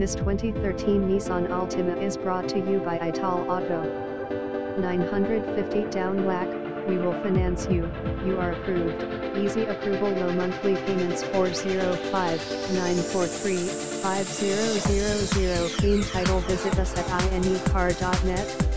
This 2013 Nissan Altima is brought to you by Ital Auto. 950 down WAC, we will finance you, you are approved, easy approval low monthly payments 405-943-5000 clean title. Visit us at ineedcar.net.